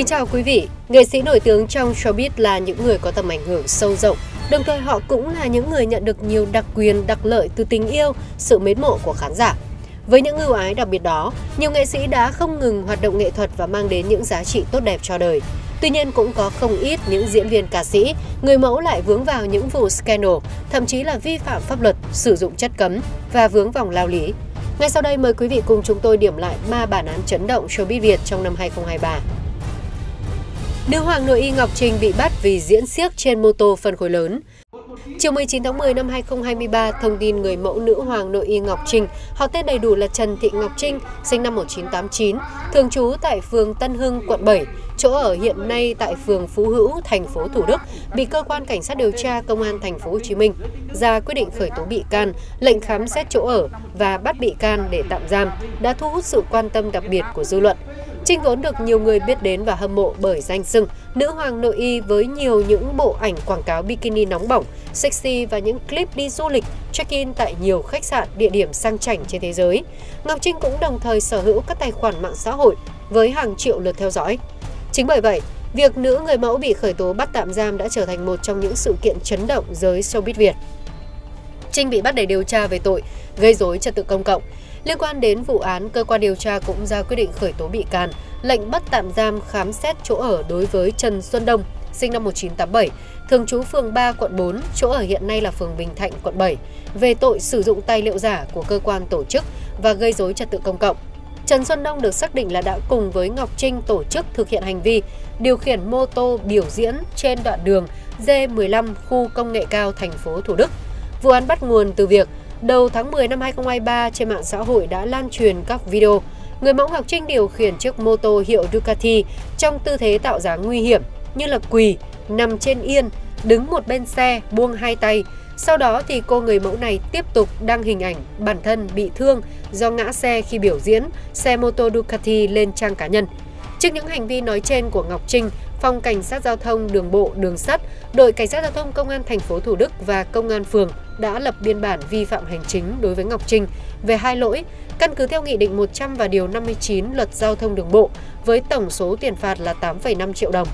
Kính chào quý vị, nghệ sĩ nổi tiếng trong showbiz là những người có tầm ảnh hưởng sâu rộng, đồng thời họ cũng là những người nhận được nhiều đặc quyền, đặc lợi từ tình yêu, sự mến mộ của khán giả. Với những ưu ái đặc biệt đó, nhiều nghệ sĩ đã không ngừng hoạt động nghệ thuật và mang đến những giá trị tốt đẹp cho đời. Tuy nhiên cũng có không ít những diễn viên ca sĩ, người mẫu lại vướng vào những vụ scandal, thậm chí là vi phạm pháp luật, sử dụng chất cấm và vướng vòng lao lý. Ngay sau đây mời quý vị cùng chúng tôi điểm lại 3 bản án chấn động showbiz Việt trong năm 2023. Nữ hoàng nội y Ngọc Trinh bị bắt vì diễn xiếc trên mô tô phân khối lớn. Chiều 19 tháng 10 năm 2023, thông tin người mẫu nữ hoàng nội y Ngọc Trinh, họ tên đầy đủ là Trần Thị Ngọc Trinh, sinh năm 1989, thường trú tại phường Tân Hưng, quận 7, chỗ ở hiện nay tại phường Phú Hữu, thành phố Thủ Đức, bị cơ quan cảnh sát điều tra công an thành phố Hồ Chí Minh ra quyết định khởi tố bị can, lệnh khám xét chỗ ở và bắt bị can để tạm giam đã thu hút sự quan tâm đặc biệt của dư luận. Trinh vốn được nhiều người biết đến và hâm mộ bởi danh xưng nữ hoàng nội y với nhiều những bộ ảnh quảng cáo bikini nóng bỏng, sexy và những clip đi du lịch, check-in tại nhiều khách sạn, địa điểm sang chảnh trên thế giới. Ngọc Trinh cũng đồng thời sở hữu các tài khoản mạng xã hội với hàng triệu lượt theo dõi. Chính bởi vậy, việc nữ người mẫu bị khởi tố bắt tạm giam đã trở thành một trong những sự kiện chấn động giới showbiz Việt. Trinh bị bắt để điều tra về tội gây rối trật tự công cộng. Liên quan đến vụ án, cơ quan điều tra cũng ra quyết định khởi tố bị can, lệnh bắt tạm giam khám xét chỗ ở đối với Trần Xuân Đông, sinh năm 1987, thường trú phường 3, quận 4, chỗ ở hiện nay là phường Bình Thạnh, quận 7, về tội sử dụng tài liệu giả của cơ quan tổ chức và gây rối trật tự công cộng. Trần Xuân Đông được xác định là đã cùng với Ngọc Trinh tổ chức thực hiện hành vi điều khiển mô tô biểu diễn trên đoạn đường D15 khu công nghệ cao thành phố Thủ Đức. Vụ án bắt nguồn từ việc đầu tháng 10 năm 2023 trên mạng xã hội đã lan truyền các video người mẫu Ngọc Trinh điều khiển chiếc mô tô hiệu Ducati trong tư thế tạo dáng nguy hiểm như là quỳ, nằm trên yên, đứng một bên xe, buông hai tay. Sau đó thì cô người mẫu này tiếp tục đăng hình ảnh bản thân bị thương do ngã xe khi biểu diễn xe mô tô Ducati lên trang cá nhân. Trước những hành vi nói trên của Ngọc Trinh, Phòng Cảnh sát Giao thông Đường bộ, Đường sắt, Đội Cảnh sát Giao thông Công an thành phố Thủ Đức và Công an phường đã lập biên bản vi phạm hành chính đối với Ngọc Trinh về hai lỗi, căn cứ theo Nghị định 100 và Điều 59 Luật Giao thông Đường bộ với tổng số tiền phạt là 8,5 triệu đồng.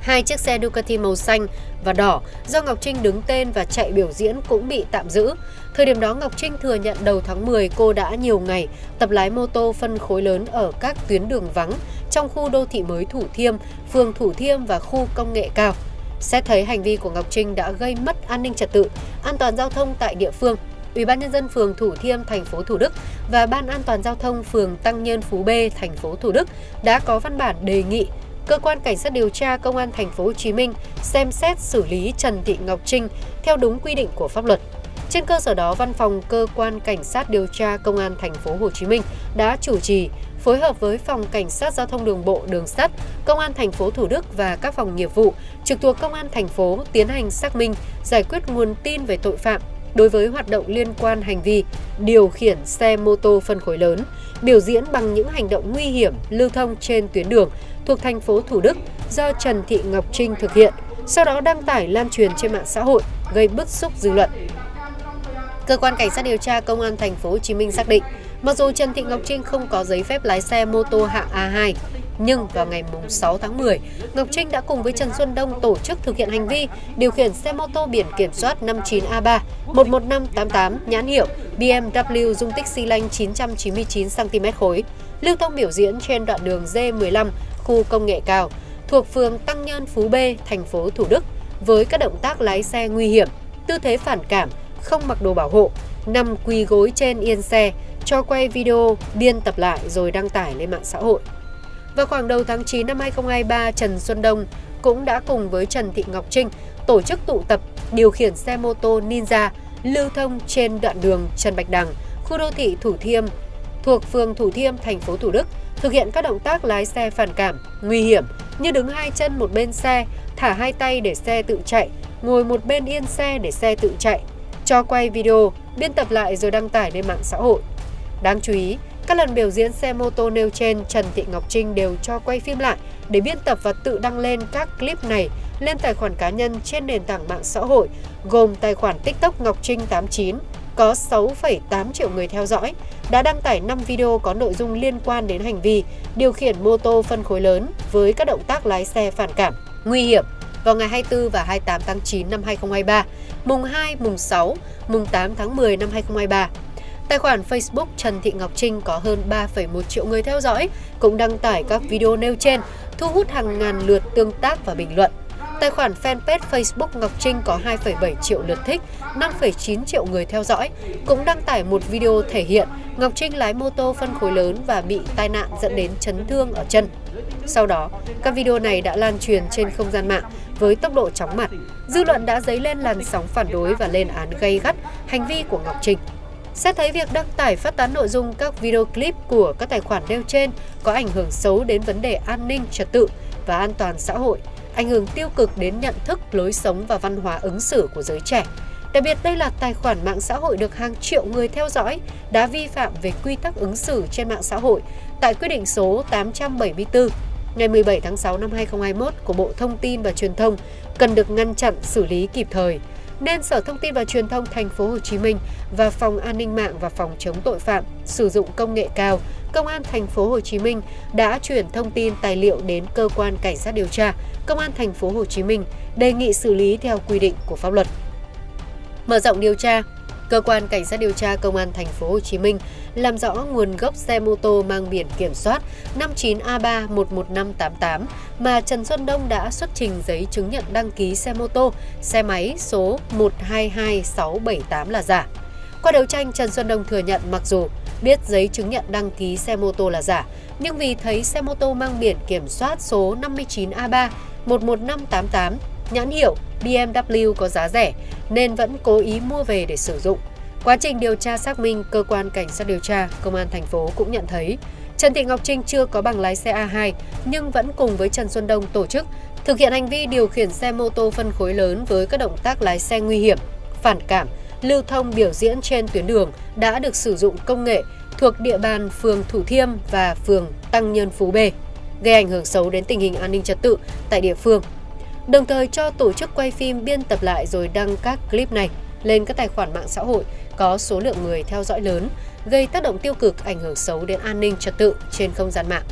Hai chiếc xe Ducati màu xanh và đỏ do Ngọc Trinh đứng tên và chạy biểu diễn cũng bị tạm giữ. Thời điểm đó, Ngọc Trinh thừa nhận đầu tháng 10 cô đã nhiều ngày tập lái mô tô phân khối lớn ở các tuyến đường vắng trong khu đô thị mới Thủ Thiêm, phường Thủ Thiêm và khu công nghệ cao. Xét thấy hành vi của Ngọc Trinh đã gây mất an ninh trật tự, an toàn giao thông tại địa phương, Ủy ban nhân dân phường Thủ Thiêm, thành phố Thủ Đức và Ban an toàn giao thông phường Tăng Nhân Phú B, thành phố Thủ Đức đã có văn bản đề nghị cơ quan cảnh sát điều tra công an thành phố Hồ Chí Minh xem xét xử lý Trần Thị Ngọc Trinh theo đúng quy định của pháp luật. Trên cơ sở đó, Văn phòng cơ quan cảnh sát điều tra công an thành phố Hồ Chí Minh đã chủ trì phối hợp với Phòng Cảnh sát Giao thông Đường bộ, Đường sắt, Công an thành phố Thủ Đức và các phòng nghiệp vụ trực thuộc Công an thành phố tiến hành xác minh, giải quyết nguồn tin về tội phạm đối với hoạt động liên quan hành vi điều khiển xe mô tô phân khối lớn, biểu diễn bằng những hành động nguy hiểm lưu thông trên tuyến đường thuộc thành phố Thủ Đức do Trần Thị Ngọc Trinh thực hiện, sau đó đăng tải lan truyền trên mạng xã hội gây bức xúc dư luận. Cơ quan cảnh sát điều tra công an thành phố Hồ Chí Minh xác định, mặc dù Trần Thị Ngọc Trinh không có giấy phép lái xe mô tô hạng A2, nhưng vào ngày 6 tháng 10, Ngọc Trinh đã cùng với Trần Xuân Đông tổ chức thực hiện hành vi điều khiển xe mô tô biển kiểm soát 59A3-11588 nhãn hiệu BMW dung tích xi lanh 999 cm3, lưu thông biểu diễn trên đoạn đường D15 khu công nghệ cao thuộc phường Tăng Nhân Phú B, thành phố Thủ Đức với các động tác lái xe nguy hiểm, tư thế phản cảm, không mặc đồ bảo hộ, nằm quỳ gối trên yên xe, cho quay video, biên tập lại rồi đăng tải lên mạng xã hội. Vào khoảng đầu tháng 9 năm 2023, Trần Xuân Đông cũng đã cùng với Trần Thị Ngọc Trinh tổ chức tụ tập điều khiển xe mô tô Ninja lưu thông trên đoạn đường Trần Bạch Đằng, khu đô thị Thủ Thiêm, thuộc phường Thủ Thiêm, thành phố Thủ Đức, thực hiện các động tác lái xe phản cảm, nguy hiểm như đứng hai chân một bên xe, thả hai tay để xe tự chạy, ngồi một bên yên xe để xe tự chạy, cho quay video, biên tập lại rồi đăng tải lên mạng xã hội. Đáng chú ý, các lần biểu diễn xe mô tô nêu trên, Trần Thị Ngọc Trinh đều cho quay phim lại để biên tập và tự đăng lên các clip này lên tài khoản cá nhân trên nền tảng mạng xã hội gồm tài khoản TikTok Ngọc Trinh 89, có 6,8 triệu người theo dõi, đã đăng tải 5 video có nội dung liên quan đến hành vi điều khiển mô tô phân khối lớn với các động tác lái xe phản cảm, nguy hiểm. Vào ngày 24 và 28 tháng 9 năm 2023, mùng 2, mùng 6, mùng 8 tháng 10 năm 2023, tài khoản Facebook Trần Thị Ngọc Trinh có hơn 3,1 triệu người theo dõi cũng đăng tải các video nêu trên, thu hút hàng ngàn lượt tương tác và bình luận. Tài khoản fanpage Facebook Ngọc Trinh có 2,7 triệu lượt thích, 5,9 triệu người theo dõi, cũng đăng tải một video thể hiện Ngọc Trinh lái mô tô phân khối lớn và bị tai nạn dẫn đến chấn thương ở chân. Sau đó, các video này đã lan truyền trên không gian mạng với tốc độ chóng mặt. Dư luận đã dấy lên làn sóng phản đối và lên án gay gắt hành vi của Ngọc Trinh. Xét thấy việc đăng tải phát tán nội dung các video clip của các tài khoản nêu trên có ảnh hưởng xấu đến vấn đề an ninh, trật tự và an toàn xã hội, ảnh hưởng tiêu cực đến nhận thức, lối sống và văn hóa ứng xử của giới trẻ. Đặc biệt đây là tài khoản mạng xã hội được hàng triệu người theo dõi đã vi phạm về quy tắc ứng xử trên mạng xã hội tại quyết định số 874 ngày 17 tháng 6 năm 2021 của Bộ Thông tin và Truyền thông cần được ngăn chặn xử lý kịp thời. Nên Sở Thông tin và Truyền thông Thành phố Hồ Chí Minh và Phòng An ninh mạng và Phòng chống tội phạm sử dụng công nghệ cao, Công an Thành phố Hồ Chí Minh đã chuyển thông tin tài liệu đến cơ quan cảnh sát điều tra Công an Thành phố Hồ Chí Minh đề nghị xử lý theo quy định của pháp luật. Mở rộng điều tra, cơ quan cảnh sát điều tra Công an Thành phố Hồ Chí Minh làm rõ nguồn gốc xe mô tô mang biển kiểm soát 59A311588 mà Trần Xuân Đông đã xuất trình giấy chứng nhận đăng ký xe mô tô, xe máy số 122678 là giả. Qua đấu tranh, Trần Xuân Đông thừa nhận mặc dù biết giấy chứng nhận đăng ký xe mô tô là giả, nhưng vì thấy xe mô tô mang biển kiểm soát số 59A311588 nhãn hiệu BMW có giá rẻ nên vẫn cố ý mua về để sử dụng. Quá trình điều tra xác minh, cơ quan cảnh sát điều tra Công an thành phố cũng nhận thấy Trần Thị Ngọc Trinh chưa có bằng lái xe A2 nhưng vẫn cùng với Trần Xuân Đông tổ chức thực hiện hành vi điều khiển xe mô tô phân khối lớn với các động tác lái xe nguy hiểm, phản cảm, lưu thông biểu diễn trên tuyến đường đã được sử dụng công nghệ thuộc địa bàn phường Thủ Thiêm và phường Tăng Nhân Phú B, gây ảnh hưởng xấu đến tình hình an ninh trật tự tại địa phương. Đồng thời cho tổ chức quay phim biên tập lại rồi đăng các clip này lên các tài khoản mạng xã hội có số lượng người theo dõi lớn, gây tác động tiêu cực ảnh hưởng xấu đến an ninh trật tự trên không gian mạng.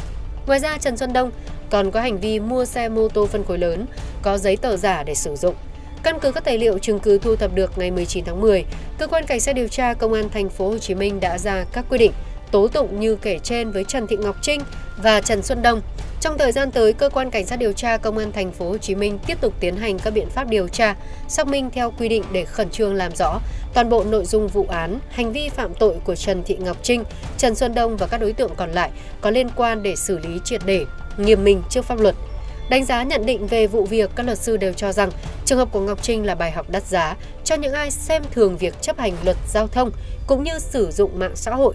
Ngoài ra, Trần Xuân Đông còn có hành vi mua xe mô tô phân khối lớn có giấy tờ giả để sử dụng. Căn cứ các tài liệu chứng cứ thu thập được ngày 19 tháng 10, cơ quan cảnh sát điều tra Công an Thành phố Hồ Chí Minh đã ra các quy định tố tụng như kể trên với Trần Thị Ngọc Trinh và Trần Xuân Đông. Trong thời gian tới, cơ quan cảnh sát điều tra Công an Thành phố Hồ Chí Minh tiếp tục tiến hành các biện pháp điều tra, xác minh theo quy định để khẩn trương làm rõ toàn bộ nội dung vụ án, hành vi phạm tội của Trần Thị Ngọc Trinh, Trần Xuân Đông và các đối tượng còn lại có liên quan để xử lý triệt để, nghiêm minh trước pháp luật. Đánh giá nhận định về vụ việc, các luật sư đều cho rằng trường hợp của Ngọc Trinh là bài học đắt giá cho những ai xem thường việc chấp hành luật giao thông cũng như sử dụng mạng xã hội.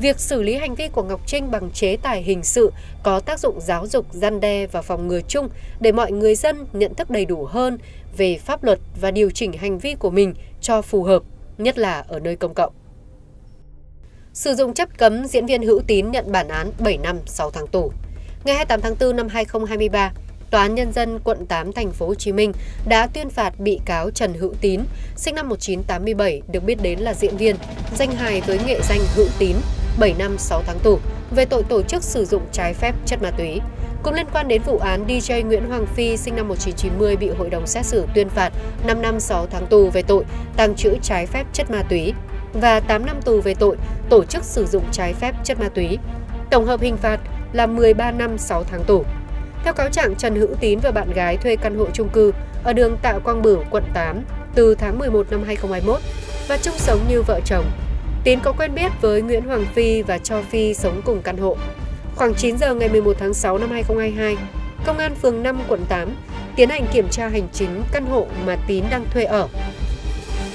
Việc xử lý hành vi của Ngọc Trinh bằng chế tài hình sự có tác dụng giáo dục, răn đe và phòng ngừa chung để mọi người dân nhận thức đầy đủ hơn về pháp luật và điều chỉnh hành vi của mình cho phù hợp, nhất là ở nơi công cộng. Sử dụng chất cấm, diễn viên Hữu Tín nhận bản án 7 năm 6 tháng tù. Ngày 28 tháng 4 năm 2023, Tòa án Nhân dân quận 8 Thành phố Hồ Chí Minh đã tuyên phạt bị cáo Trần Hữu Tín, sinh năm 1987, được biết đến là diễn viên, danh hài với nghệ danh Hữu Tín, 7 năm 6 tháng tù về tội tổ chức sử dụng trái phép chất ma túy. Cũng liên quan đến vụ án, DJ Nguyễn Hoàng Phi sinh năm 1990 bị hội đồng xét xử tuyên phạt 5 năm 6 tháng tù về tội tàng trữ trái phép chất ma túy và 8 năm tù về tội tổ chức sử dụng trái phép chất ma túy. Tổng hợp hình phạt là 13 năm 6 tháng tù. Theo cáo trạng, Trần Hữu Tín và bạn gái thuê căn hộ chung cư ở đường Tạ Quang Bửu, quận 8 từ tháng 11 năm 2021 và chung sống như vợ chồng. Tín có quen biết với Nguyễn Hoàng Phi và cho Phi sống cùng căn hộ. Khoảng 9 giờ ngày 11 tháng 6 năm 2022, Công an phường 5 quận 8 tiến hành kiểm tra hành chính căn hộ mà Tín đang thuê ở.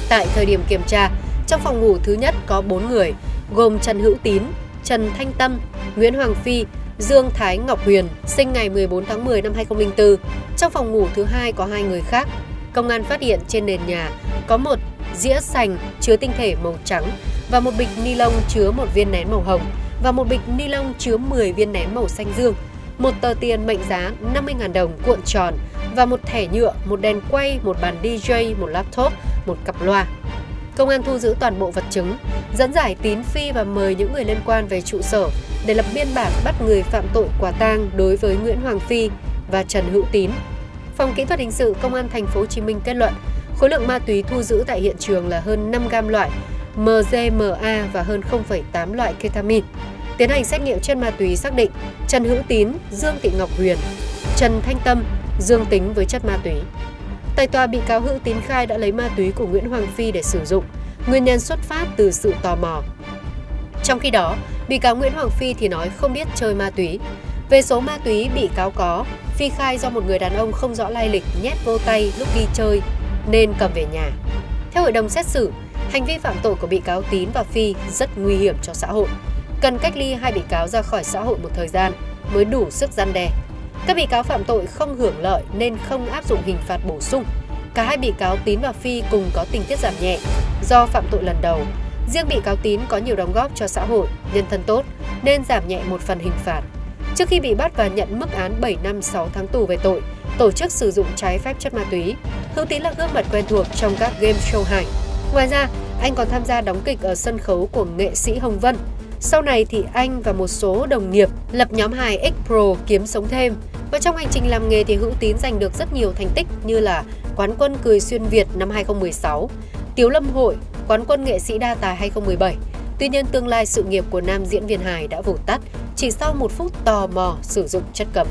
Tại thời điểm kiểm tra, trong phòng ngủ thứ nhất có 4 người, gồm Trần Hữu Tín, Trần Thanh Tâm, Nguyễn Hoàng Phi, Dương Thái Ngọc Huyền, sinh ngày 14 tháng 10 năm 2004. Trong phòng ngủ thứ hai có 2 người khác. Công an phát hiện trên nền nhà có một dĩa sành chứa tinh thể màu trắng và một bịch ni lông chứa một viên nén màu hồng và một bịch ni lông chứa 10 viên nén màu xanh dương, một tờ tiền mệnh giá 50.000 đồng cuộn tròn và một thẻ nhựa, một đèn quay, một bàn DJ, một laptop, một cặp loa. công an thu giữ toàn bộ vật chứng, dẫn giải Tín, Phi và mời những người liên quan về trụ sở để lập biên bản bắt người phạm tội quả tang đối với Nguyễn Hoàng Phi và Trần Hữu Tín. Phòng kỹ thuật hình sự công an thành phố Hồ Chí Minh kết luận khối lượng ma túy thu giữ tại hiện trường là hơn 5 gam loại MDMA và hơn 0,8 loại ketamin. Tiến hành xét nghiệm chất ma túy xác định Trần Hữu Tín, Dương Thị Ngọc Huyền, Trần Thanh Tâm dương tính với chất ma túy. Tại tòa, bị cáo Hữu Tín khai đã lấy ma túy của Nguyễn Hoàng Phi để sử dụng, nguyên nhân xuất phát từ sự tò mò. Trong khi đó, bị cáo Nguyễn Hoàng Phi thì nói không biết chơi ma túy. Về số ma túy bị cáo có, Phi khai do một người đàn ông không rõ lai lịch nhét vô tay lúc đi chơi nên cầm về nhà. Theo hội đồng xét xử, hành vi phạm tội của bị cáo Tín và Phi rất nguy hiểm cho xã hội, cần cách ly hai bị cáo ra khỏi xã hội một thời gian mới đủ sức răn đe. Các bị cáo phạm tội không hưởng lợi nên không áp dụng hình phạt bổ sung. Cả hai bị cáo Tín và Phi cùng có tình tiết giảm nhẹ do phạm tội lần đầu. Riêng bị cáo Tín có nhiều đóng góp cho xã hội, nhân thân tốt nên giảm nhẹ một phần hình phạt. Trước khi bị bắt và nhận mức án 7 năm 6 tháng tù về tội tổ chức sử dụng trái phép chất ma túy, Hữu Tín là gương mặt quen thuộc trong các game show hài. Ngoài ra, anh còn tham gia đóng kịch ở sân khấu của nghệ sĩ Hồng Vân. Sau này thì anh và một số đồng nghiệp lập nhóm hài X Pro kiếm sống thêm. Và trong hành trình làm nghề thì Hữu Tín giành được rất nhiều thành tích như là quán quân Cười Xuyên Việt năm 2016, Tiếu Lâm Hội, quán quân nghệ sĩ đa tài 2017. Tuy nhiên, tương lai sự nghiệp của nam diễn viên hài đã vụt tắt chỉ sau một phút tò mò sử dụng chất cấm.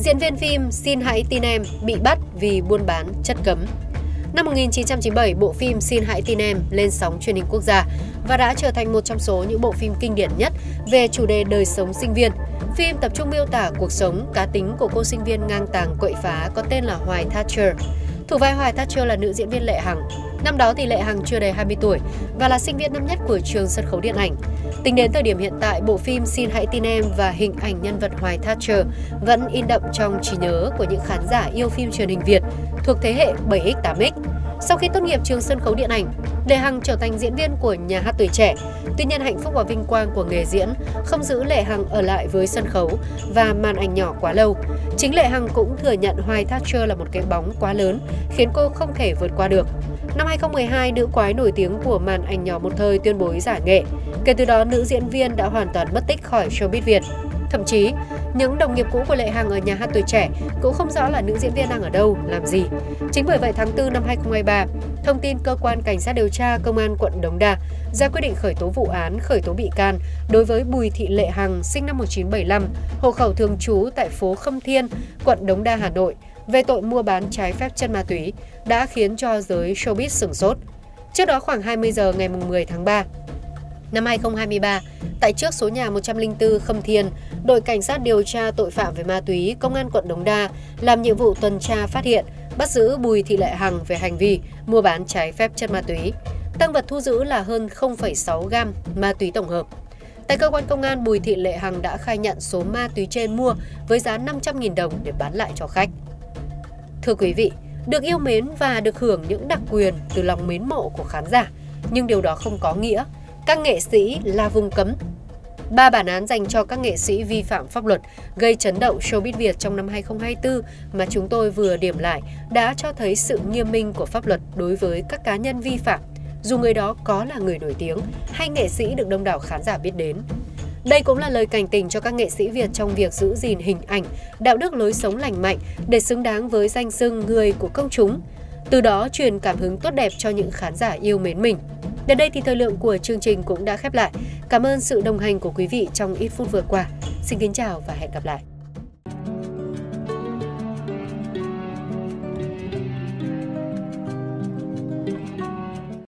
Diễn viên phim Xin Hãy Tin Em bị bắt vì buôn bán chất cấm. Năm 1997, bộ phim Xin Hãy Tin Em lên sóng truyền hình quốc gia và đã trở thành một trong số những bộ phim kinh điển nhất về chủ đề đời sống sinh viên. Phim tập trung miêu tả cuộc sống, cá tính của cô sinh viên ngang tàng quậy phá có tên là Hoài Thacher. Thủ vai Hoài Thacher là nữ diễn viên Lệ Hằng. Năm đó thì Lệ Hằng chưa đầy 20 tuổi và là sinh viên năm nhất của trường sân khấu điện ảnh. Tính đến thời điểm hiện tại, bộ phim Xin Hãy Tin Em và hình ảnh nhân vật Hoài Thacher vẫn in đậm trong trí nhớ của những khán giả yêu phim truyền hình Việt thuộc thế hệ 7X, 8X. Sau khi tốt nghiệp trường sân khấu điện ảnh, Lệ Hằng trở thành diễn viên của Nhà hát Tuổi Trẻ. Tuy nhiên, hạnh phúc và vinh quang của nghề diễn không giữ Lệ Hằng ở lại với sân khấu và màn ảnh nhỏ quá lâu. Chính Lệ Hằng cũng thừa nhận Hoài Thacher là một cái bóng quá lớn khiến cô không thể vượt qua được. Năm 2012, nữ quái nổi tiếng của màn ảnh nhỏ một thời tuyên bố giải nghệ. Kể từ đó, nữ diễn viên đã hoàn toàn mất tích khỏi showbiz Việt. Thậm chí, những đồng nghiệp cũ của Lệ Hằng ở Nhà hát Tuổi Trẻ cũng không rõ là nữ diễn viên đang ở đâu, làm gì. Chính bởi vậy, tháng 4 năm 2023, thông tin Cơ quan Cảnh sát điều tra Công an quận Đống Đa ra quyết định khởi tố vụ án, khởi tố bị can đối với Bùi Thị Lệ Hằng, sinh năm 1975, hộ khẩu thường trú tại phố Khâm Thiên, quận Đống Đa, Hà Nội, về tội mua bán trái phép chất ma túy đã khiến cho giới showbiz sửng sốt. Trước đó khoảng 20 giờ ngày 10 tháng 3 năm 2023, tại trước số nhà 104 Khâm Thiên, đội cảnh sát điều tra tội phạm về ma túy Công an quận Đống Đa làm nhiệm vụ tuần tra phát hiện, bắt giữ Bùi Thị Lệ Hằng về hành vi mua bán trái phép chất ma túy. Tang vật thu giữ là hơn 0,6 gam ma túy tổng hợp. Tại cơ quan công an, Bùi Thị Lệ Hằng đã khai nhận số ma túy trên mua với giá 500.000 đồng để bán lại cho khách. Thưa quý vị, được yêu mến và được hưởng những đặc quyền từ lòng mến mộ của khán giả, nhưng điều đó không có nghĩa các nghệ sĩ là vùng cấm. Ba bản án dành cho các nghệ sĩ vi phạm pháp luật gây chấn động showbiz Việt trong năm 2024 mà chúng tôi vừa điểm lại đã cho thấy sự nghiêm minh của pháp luật đối với các cá nhân vi phạm, dù người đó có là người nổi tiếng hay nghệ sĩ được đông đảo khán giả biết đến. Đây cũng là lời cảnh tỉnh cho các nghệ sĩ Việt trong việc giữ gìn hình ảnh, đạo đức lối sống lành mạnh để xứng đáng với danh xưng người của công chúng, từ đó truyền cảm hứng tốt đẹp cho những khán giả yêu mến mình. Đến đây thì thời lượng của chương trình cũng đã khép lại. Cảm ơn sự đồng hành của quý vị trong ít phút vừa qua. Xin kính chào và hẹn gặp lại.